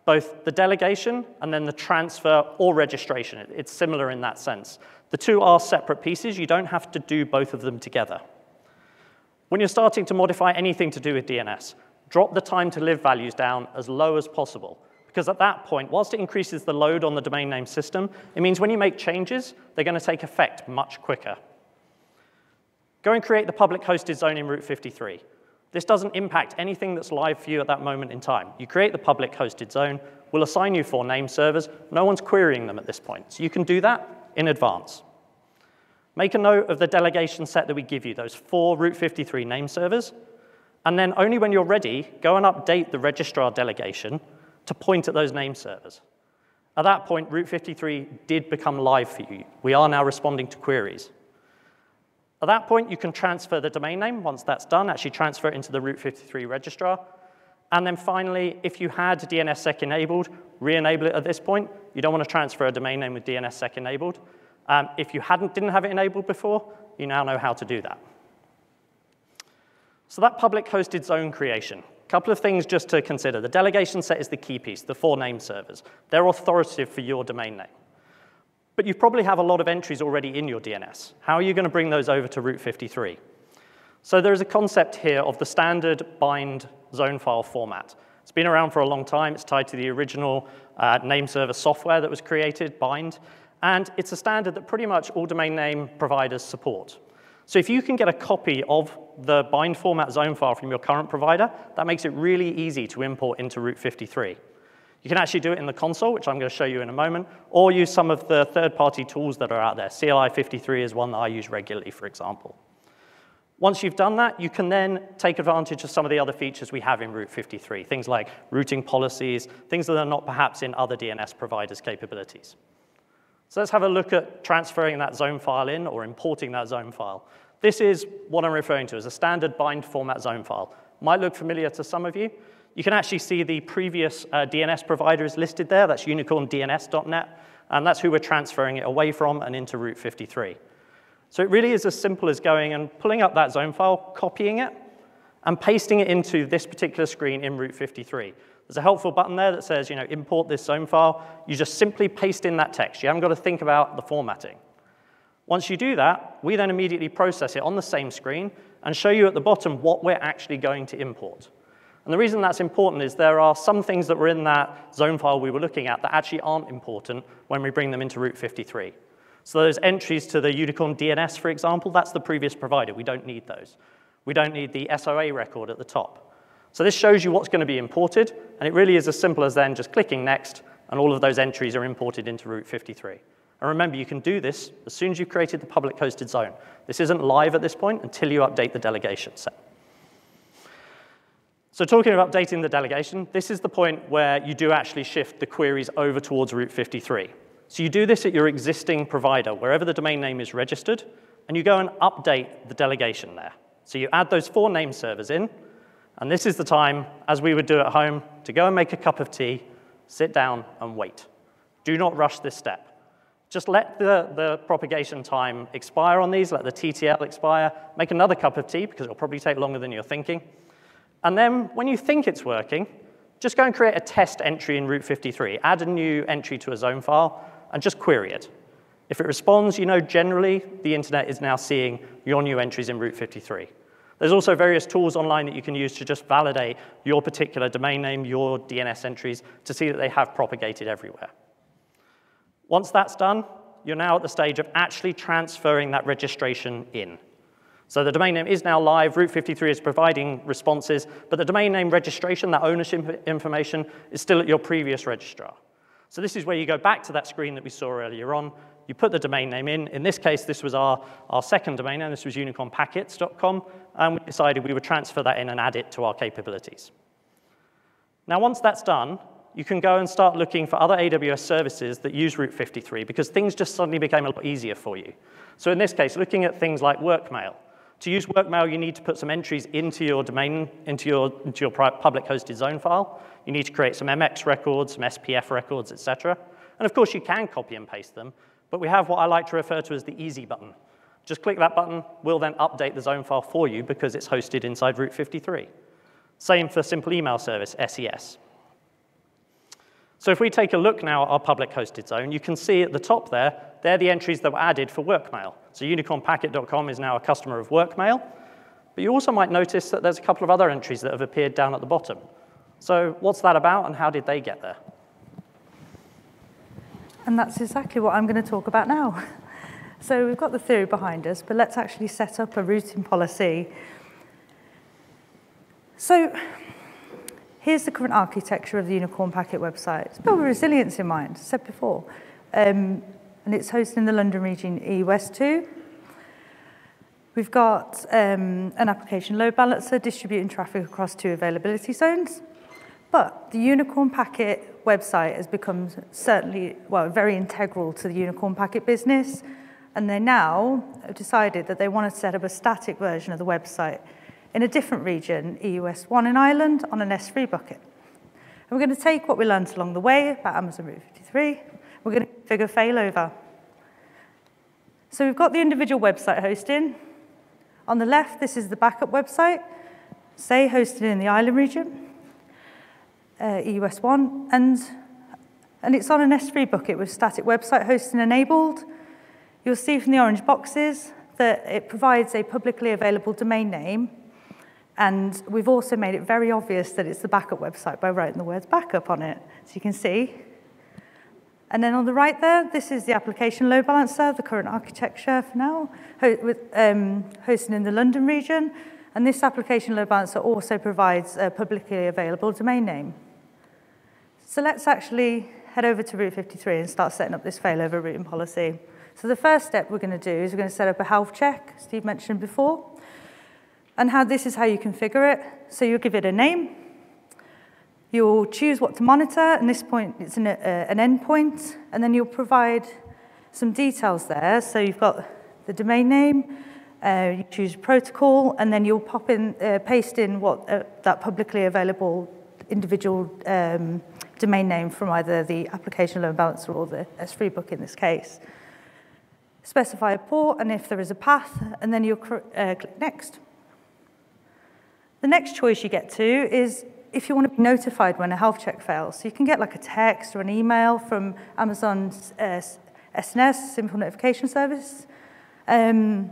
both the delegation and then the transfer or registration. It's similar in that sense. The two are separate pieces. You don't have to do both of them together. When you're starting to modify anything to do with D N S, drop the time to live values down as low as possible. Because at that point, whilst it increases the load on the domain name system, it means when you make changes, they're going to take effect much quicker. Go and create the public hosted zone in Route fifty-three. This doesn't impact anything that's live for you at that moment in time. You create the public hosted zone. We'll assign you four name servers. No one's querying them at this point. So you can do that in advance. Make a note of the delegation set that we give you, those four Route fifty-three name servers. And then only when you're ready, go and update the registrar delegation to point at those name servers. At that point, Route fifty-three did become live for you. We are now responding to queries. At that point, you can transfer the domain name. Once that's done, actually transfer it into the Route fifty-three registrar. And then finally, if you had D N S sec enabled, re-enable it at this point. You don't want to transfer a domain name with D N S sec enabled. Um, if you hadn't, didn't have it enabled before, you now know how to do that. So that public hosted zone creation. Couple of things just to consider. The delegation set is the key piece, the four name servers. They're authoritative for your domain name. But you probably have a lot of entries already in your D N S. How are you going to bring those over to Route fifty-three? So there is a concept here of the standard bind zone file format. It's been around for a long time. It's tied to the original uh, name server software that was created, bind. And it's a standard that pretty much all domain name providers support. So if you can get a copy of the bind format zone file from your current provider, that makes it really easy to import into Route fifty-three. You can actually do it in the console, which I'm going to show you in a moment, or use some of the third-party tools that are out there. C L I fifty-three is one that I use regularly, for example. Once you've done that, you can then take advantage of some of the other features we have in Route fifty-three, things like routing policies, things that are not perhaps in other D N S providers' capabilities. So let's have a look at transferring that zone file in or importing that zone file. This is what I'm referring to as a standard bind format zone file. Might look familiar to some of you. You can actually see the previous uh, D N S provider is listed there. That's unicorn D N S dot net, and that's who we're transferring it away from and into Route fifty-three. So it really is as simple as going and pulling up that zone file, copying it, and pasting it into this particular screen in Route fifty-three. There's a helpful button there that says, you know, import this zone file. You just simply paste in that text. You haven't got to think about the formatting. Once you do that, we then immediately process it on the same screen and show you at the bottom what we're actually going to import. And the reason that's important is there are some things that were in that zone file we were looking at that actually aren't important when we bring them into Route fifty-three. So those entries to the Unicorn D N S, for example, that's the previous provider. We don't need those. We don't need the S O A record at the top. So this shows you what's going to be imported, and it really is as simple as then just clicking next, and all of those entries are imported into Route fifty-three. And remember, you can do this as soon as you've created the public hosted zone. This isn't live at this point until you update the delegation set. So talking about updating the delegation, this is the point where you do actually shift the queries over towards Route fifty-three. So you do this at your existing provider, wherever the domain name is registered, and you go and update the delegation there. So you add those four name servers in, and this is the time, as we would do at home, to go and make a cup of tea, sit down, and wait. Do not rush this step. Just let the, the propagation time expire on these, let the T T L expire, make another cup of tea, because it'll probably take longer than you're thinking. And then when you think it's working, just go and create a test entry in Route fifty-three. Add a new entry to a zone file, and just query it. If it responds, you know generally the internet is now seeing your new entries in Route fifty-three. There's also various tools online that you can use to just validate your particular domain name, your D N S entries, to see that they have propagated everywhere. Once that's done, you're now at the stage of actually transferring that registration in. So the domain name is now live, Route fifty-three is providing responses, but the domain name registration, that ownership information, is still at your previous registrar. So this is where you go back to that screen that we saw earlier on, you put the domain name in. In this case, this was our, our second domain name, this was unicorn packets dot com, and we decided we would transfer that in and add it to our capabilities. Now once that's done, you can go and start looking for other A W S services that use Route fifty-three, because things just suddenly became a lot easier for you. So in this case, looking at things like WorkMail. To use WorkMail, you need to put some entries into your domain, into your, into your public hosted zone file. You need to create some M X records, some S P F records, et cetera. And of course, you can copy and paste them, but we have what I like to refer to as the easy button. Just click that button. We'll then update the zone file for you because it's hosted inside Route fifty-three. Same for simple email service, S E S. So if we take a look now at our public hosted zone, you can see at the top there, they're the entries that were added for WorkMail. So unicorn packet dot com is now a customer of WorkMail. But you also might notice that there's a couple of other entries that have appeared down at the bottom. So what's that about, and how did they get there? And that's exactly what I'm going to talk about now. So we've got the theory behind us, but let's actually set up a routing policy. So here's the current architecture of the Unicorn Packet website. It's built with resilience in mind, as I said before. Um, and it's hosted in the London region, E U S two. We've got um, an application load balancer distributing traffic across two availability zones. But the Unicorn Packet website has become certainly, well, very integral to the Unicorn Packet business. And they now have decided that they want to set up a static version of the website in a different region, E U S one in Ireland, on an S three bucket. And we're going to take what we learned along the way about Amazon Route fifty-three, we're going to configure failover. So we've got the individual website hosting. On the left, this is the backup website, say hosted in the Ireland region, uh, E U S one, and, and it's on an S three bucket with static website hosting enabled. You'll see from the orange boxes that it provides a publicly available domain name, and we've also made it very obvious that it's the backup website by writing the words backup on it, so you can see. And then on the right there, this is the application load balancer, the current architecture for now, with, um, hosting in the London region, and this application load balancer also provides a publicly available domain name. So let's actually head over to Route fifty-three and start setting up this failover routing policy. So the first step we're going to do is we're going to set up a health check, Steve mentioned before, and how this is how you configure it. So you'll give it a name, you'll choose what to monitor, at this point it's an, uh, an endpoint, and then you'll provide some details there. So you've got the domain name, uh, you choose protocol, and then you'll pop in, uh, paste in what uh, that publicly available individual um, domain name from either the application load balancer or the S three book in this case. Specify a port, and if there is a path, and then you'll uh, click Next. The next choice you get to is if you want to be notified when a health check fails. So you can get like a text or an email from Amazon's uh, S N S, Simple Notification Service. Um,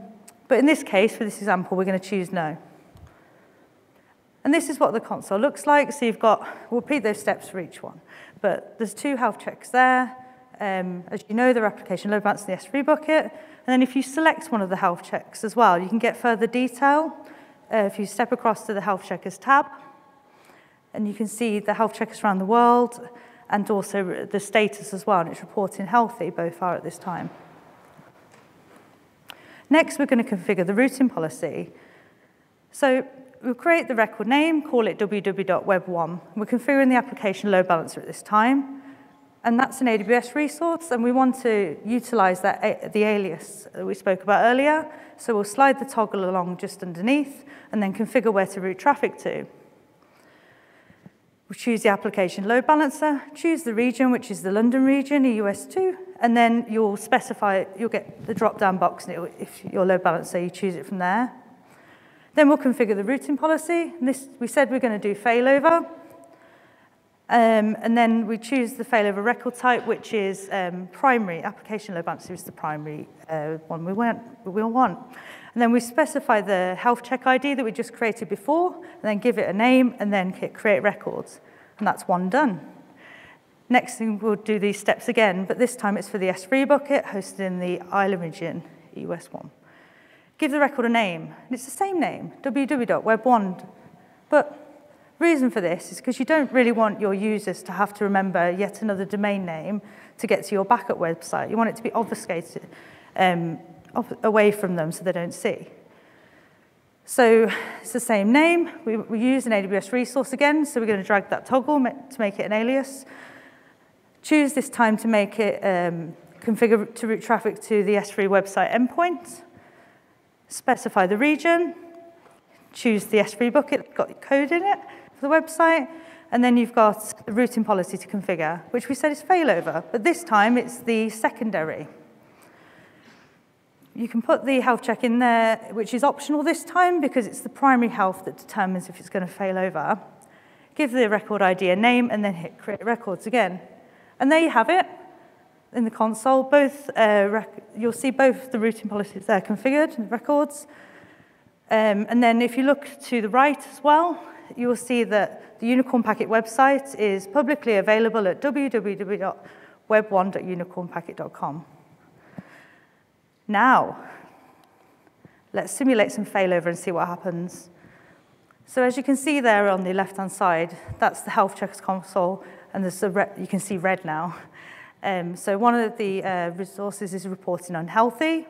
but in this case, for this example, we're going to choose No. And this is what the console looks like. So you've got, we'll repeat those steps for each one. But there's two health checks there. Um, as you know, the application load balancer in the S three bucket. And then if you select one of the health checks as well, you can get further detail. Uh, if you step across to the health checkers tab, and you can see the health checkers around the world and also the status as well, and it's reporting healthy, both are at this time. Next, we're going to configure the routing policy. So we'll create the record name, call it w w w dot web one. We're configuring the application load balancer at this time. And that's an A W S resource, and we want to utilize that, the alias that we spoke about earlier. So we'll slide the toggle along just underneath and then configure where to route traffic to. We'll choose the application load balancer, choose the region, which is the London region, E U S two, and then you'll specify, you'll get the drop-down box, and it'll, if your load balancer, you choose it from there. Then we'll configure the routing policy. This, we said we're going to do failover. Um, and then we choose the failover record type, which is um, primary. Application load balancer is the primary uh, one we want, we'll want. And then we specify the health check I D that we just created before, and then give it a name, and then hit create records. And that's one done. Next thing, we'll do these steps again, but this time it's for the S three bucket, hosted in the Ireland region, E U S one. Give the record a name, and it's the same name, w w w dot web one. But reason for this is because you don't really want your users to have to remember yet another domain name to get to your backup website. You want it to be obfuscated um, away from them so they don't see. So it's the same name. We, we use an A W S resource again, so we're going to drag that toggle to make it an alias. Choose this time to make it um, configure to route traffic to the S three website endpoint. Specify the region. Choose the S three bucket that's got code in it for the website, and then you've got the routing policy to configure, which we said is failover, but this time it's the secondary. You can put the health check in there, which is optional this time because it's the primary health that determines if it's going to fail over. Give the record I D a name and then hit create records again. And there you have it in the console. Both uh, you'll see both the routing policies there configured and the records. Um, and then if you look to the right as well, you will see that the Unicorn Packet website is publicly available at w w w dot web one dot unicorn packet dot com. Now, let's simulate some failover and see what happens. So as you can see there on the left-hand side, that's the health checkers console, and there's a re you can see red now. Um, so one of the uh, resources is reporting unhealthy.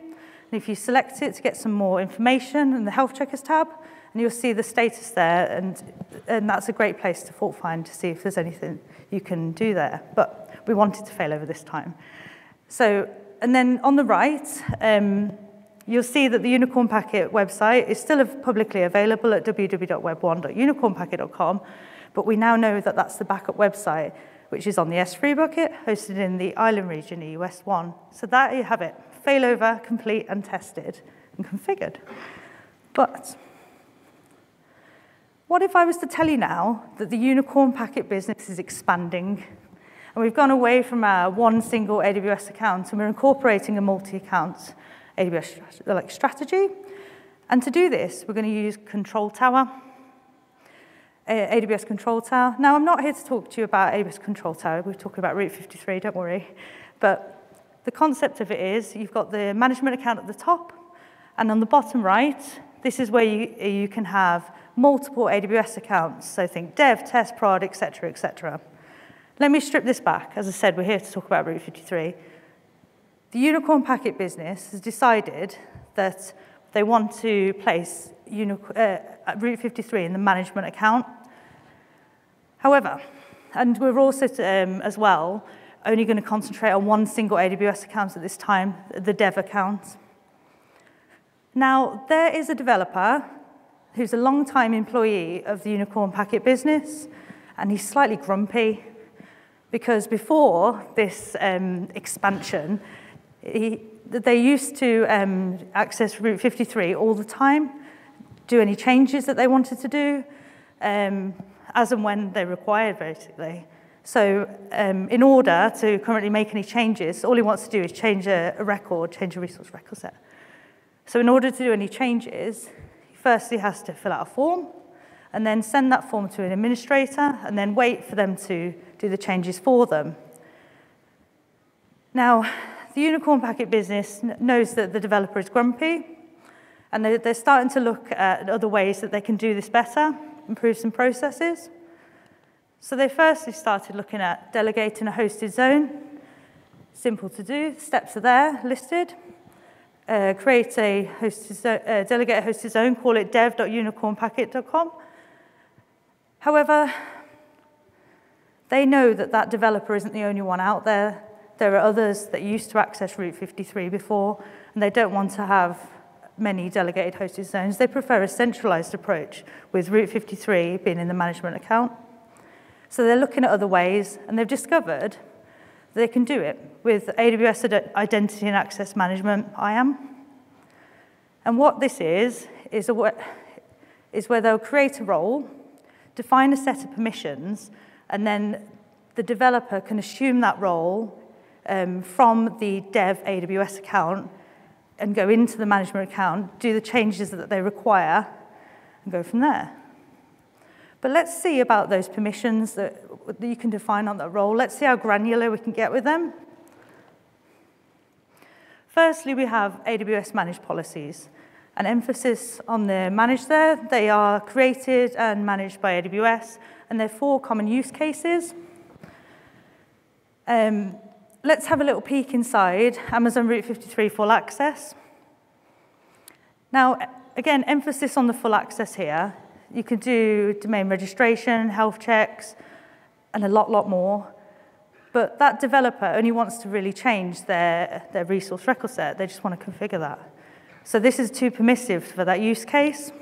And if you select it to get some more information in the Health Checkers tab, and you'll see the status there, and, and that's a great place to fault find to see if there's anything you can do there. But we wanted to fail over this time. So, and then on the right, um, you'll see that the Unicorn Packet website is still publicly available at w w w dot web one dot unicorn packet dot com, but we now know that that's the backup website, which is on the S three bucket, hosted in the island region, E U S one. So there you have it, failover, complete and tested and configured. But what if I was to tell you now that the Unicorn Packet business is expanding, and we've gone away from our one single A W S account, and we're incorporating a multi-account A W S strategy. And to do this, we're going to use Control Tower, A W S Control Tower. Now, I'm not here to talk to you about A W S Control Tower. We're talking about Route fifty-three, don't worry. But the concept of it is you've got the management account at the top, and on the bottom right, this is where you, you can have multiple A W S accounts. So think dev, test, prod, et cetera, et cetera. Let me strip this back. As I said, we're here to talk about Route fifty-three. The Unicorn Packet business has decided that they want to place Route fifty-three in the management account. However, and we're also, um, as well, only going to concentrate on one single A W S account at this time, the dev account. Now, there is a developer who's a long-time employee of the Unicorn Packet business, and he's slightly grumpy because before this um, expansion, He, they used to um, access Route fifty-three all the time, do any changes that they wanted to do, um, as and when they required, basically. So um, in order to currently make any changes, all he wants to do is change a, a record, change a resource record set. So in order to do any changes, he firstly has to fill out a form, and then send that form to an administrator, and then wait for them to do the changes for them. Now, the Unicorn Packet business knows that the developer is grumpy, and they're starting to look at other ways that they can do this better, improve some processes. So they firstly started looking at delegating a hosted zone. Simple to do. Steps are there, listed. Uh, create a hosted zone, uh, delegate a hosted zone, call it dev dot unicorn packet dot com. However, they know that that developer isn't the only one out there. There are others that used to access Route fifty-three before, and they don't want to have many delegated hosted zones. They prefer a centralized approach, with Route fifty-three being in the management account. So they're looking at other ways, and they've discovered they can do it with A W S Identity and Access Management, I A M. And what this is, is, a, is where they'll create a role, define a set of permissions, and then the developer can assume that role Um, from the dev A W S account and go into the management account, do the changes that they require, and go from there. But let's see about those permissions that, that you can define on that role. Let's see how granular we can get with them. Firstly, we have A W S managed policies. An emphasis on the managed there. They are created and managed by A W S, and there are four common use cases. Um, Let's have a little peek inside Amazon Route fifty-three full access. Now, again, emphasis on the full access here. You can do domain registration, health checks, and a lot, lot more. But that developer only wants to really change their, their resource record set. They just want to configure that. So this is too permissive for that use case.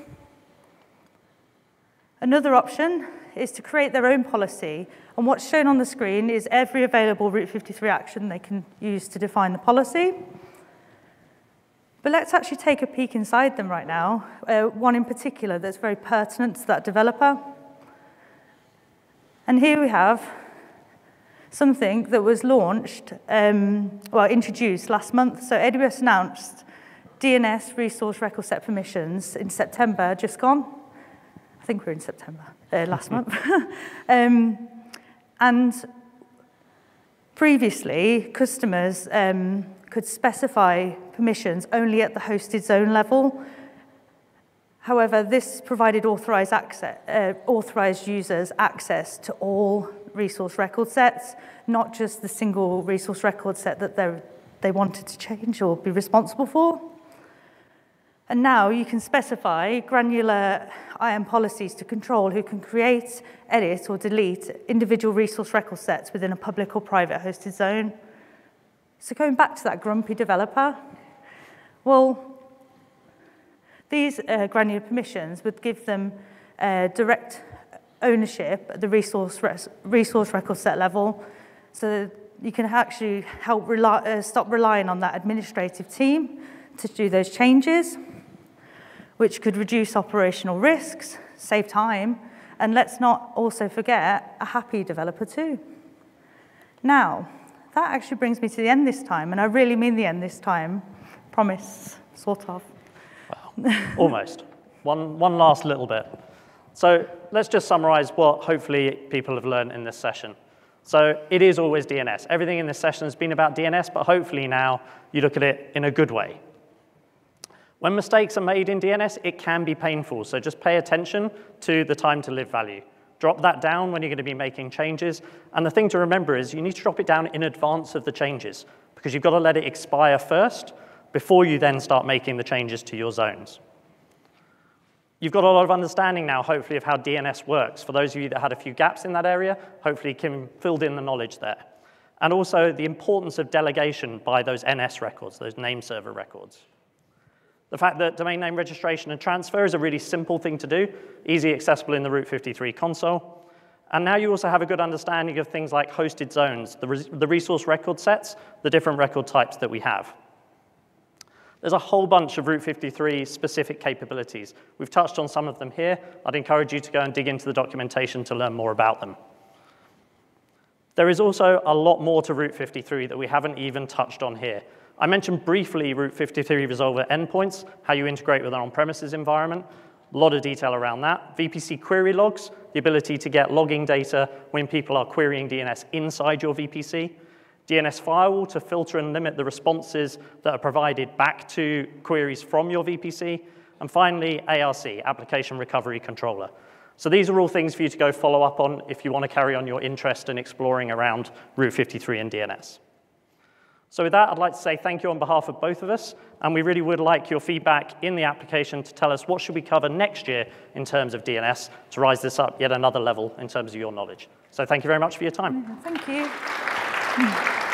Another option is to create their own policy. And what's shown on the screen is every available Route fifty-three action they can use to define the policy. But let's actually take a peek inside them right now, uh, one in particular that's very pertinent to that developer. And here we have something that was launched, um, well, introduced last month. So A W S announced D N S resource record set permissions in September, just gone. I think we're in September, uh, last month. um, And previously, customers um, could specify permissions only at the hosted zone level. However, this provided authorized, access, uh, authorized users access to all resource record sets, not just the single resource record set that they wanted to change or be responsible for. And now you can specify granular I A M policies to control who can create, edit, or delete individual resource record sets within a public or private hosted zone. So going back to that grumpy developer, well, These uh, granular permissions would give them uh, direct ownership at the resource, res resource record set level, so you can actually help rely, uh, stop relying on that administrative team to do those changes, which could reduce operational risks, save time, and let's not also forget a happy developer too. Now, that actually brings me to the end this time, and I really mean the end this time. Promise, sort of. Wow. Almost. One, one last little bit. So let's just summarize what hopefully people have learned in this session. So it is always D N S. Everything in this session has been about D N S, but hopefully now you look at it in a good way. When mistakes are made in D N S, it can be painful, so just pay attention to the time to live value. Drop that down when you're going to be making changes, and the thing to remember is you need to drop it down in advance of the changes, because you've got to let it expire first before you then start making the changes to your zones. You've got a lot of understanding now, hopefully, of how D N S works. For those of you that had a few gaps in that area, hopefully Kim filled in the knowledge there. And also the importance of delegation by those N S records, those name server records. The fact that domain name registration and transfer is a really simple thing to do, easy accessible in the Route fifty-three console. And now you also have a good understanding of things like hosted zones, the, res the resource record sets, the different record types that we have. There's a whole bunch of Route fifty-three specific capabilities. We've touched on some of them here. I'd encourage you to go and dig into the documentation to learn more about them. There is also a lot more to Route fifty-three that we haven't even touched on here. I mentioned briefly Route fifty-three resolver endpoints, how you integrate with an on-premises environment, a lot of detail around that. V P C query logs, the ability to get logging data when people are querying D N S inside your V P C. D N S firewall to filter and limit the responses that are provided back to queries from your V P C. And finally, A R C, Application Recovery Controller. So these are all things for you to go follow up on if you want to carry on your interest in exploring around Route fifty-three and D N S. So with that, I'd like to say thank you on behalf of both of us, and we really would like your feedback in the application to tell us what should we cover next year in terms of D N S to rise this up yet another level in terms of your knowledge. So thank you very much for your time. Thank you.